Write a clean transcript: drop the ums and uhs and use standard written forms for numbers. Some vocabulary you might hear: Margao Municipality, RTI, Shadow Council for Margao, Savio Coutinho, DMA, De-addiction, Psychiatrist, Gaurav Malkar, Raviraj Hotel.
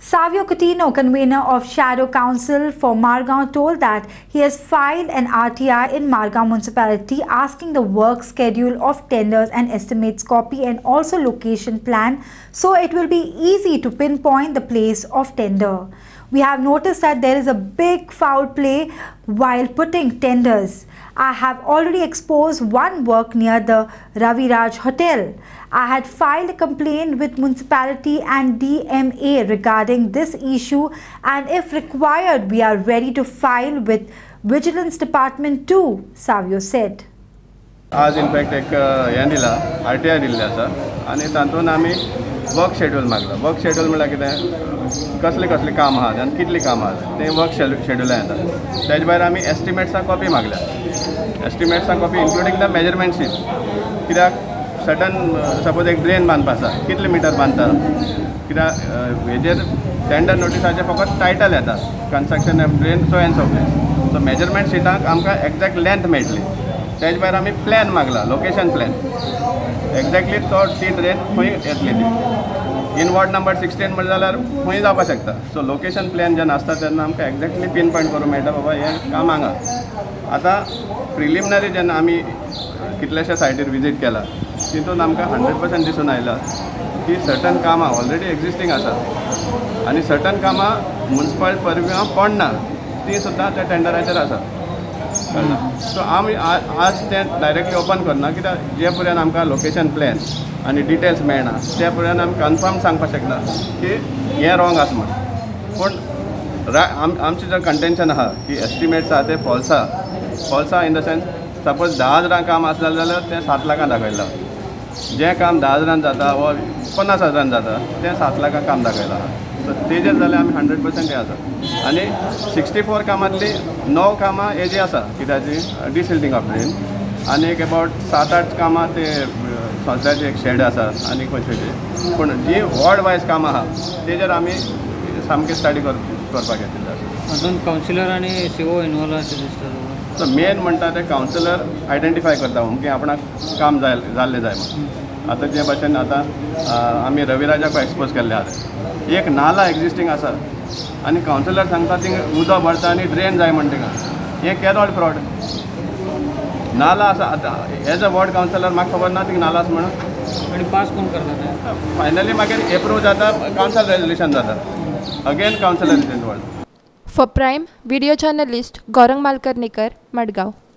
Savio Coutinho, convener of Shadow Council for Margao, told that he has filed an RTI in Margao Municipality asking the work schedule of tenders and estimates copy and also location plan, so it will be easy to pinpoint the place of tender. We have noticed that there is a big foul play while putting tenders. I have already exposed one work near the Raviraj Hotel. I had filed a complaint with municipality and DMA regarding this issue, and if required, we are ready to file with Vigilance Department too, Savio said. आज in fact एक हें दिला RTI दिल्ली आसा आनी तातून आमी work schedule मागला. वर्क शेड्यूल म्हळ्यार कितें कसले काम आहा आनी कितले काम आहा ते वर्क शेड्युलान येता. तेजे भायर आमी एस्टिमेट्सां कॉपी मागल्या. एस्टिमेट्सां copy including the measurement sheet, कित्याक सडन सपोज एक ड्रेन बांदपा आसा कितले मिटर बांदता, कित्याक हेजेर टेंडर नोटिसाचेर फकत टायटल येता construction of drain so and so place. So measurement शिटांक आमकां एग्जॅक्ट लेंथ मेळटली. तेजे भायर आमी प्लॅन मागला, लोकेशन प्लॅन एक्झॅक्टली तो ती ड्रेन खंय येतली ती इन वॉर्ड नंबर 16 म्हणलें जाल्यार खंय जावपाक शकता. सो लोकेशन प्लॅन जेन्ना आसता तेन्ना आमकां एक्झॅक्टली पीन पॉयंट करूंक मेळटा बाबा हें काम हांगा. आतां प्रिलिमिनरी जेन्ना आमी कितलेशा सायटीर विजीट केला तितून आमकां 100% दिसून आयला की सर्टन कामां ऑलरेडी एक्जिस्टींग आसात आनी सर्टन कामां म्युनिसिपल परव्यां पडना, ती सुद्दां त्या टेंडराचेर आसा. सो आमी आज ते डायरेक्टली ओपन करना, कित्याक जे पर्यंत आमकां लोकेशन प्लॅन आनी डिटेल्स मेळना ते पर्यंत आमी कन्फर्म सांगपाक शकना की हें रोंग आसा म्हण. पूण आमचे जे कंटेंशन आहा की एस्टिमेट्स आहा ते फॉल्सा इन द सेन्स सपोज 10,000 काम आसलें जाल्यार तें 7 लाखां दाखयलां. जें काम 10,000 जाता वो 50,000 जाता तें 7 लाखां काम दाखयलां. सो तेजेर जाल्यार आमी 100% आसा. आनी 64 कामांतली 9 कामां हेजी आसा, कित्याची डिसिल्टींग ऑफ ड्रेन आनी एक अबावट 7-8 कामां ते संस्थाची एक शेड आसा आनी खंयचे. पूण जी वॉर्ड वायज कामां आहा तेजेर आमी सामकी स्टडी करपाक येतली. हातूंत कावन्सिलर आनी सीओ इनवॉल्व आसा दिसता. सो मेन म्हणटा ते कावन्सिलर आयडेंटिफाय करता अमकें आपणाक काम जाल्लें जाय म्हणून. आतां जे भाशेन आतां आमी रविराजाक एक्सपोज केल्ले आसा, एक नाला एक्जिस्टींग आसा आनी कावन्सिलर सांगता थिंग उदक भरता आनी ड्रेन जाय म्हण थिंगा. हे केरळ फ्रॉड. नाला आसा आतां एज अ वॉर्ड कावन्सिलर म्हाका खबर ना थिंग नाला आसा म्हणून आनी पास कोण करता. फायनली मागीर एप्रूव जाता, कावन्सिल रेजोल्युशन जाता again councillor ward. For prime video journalist Gaurav Malkar Madgaon.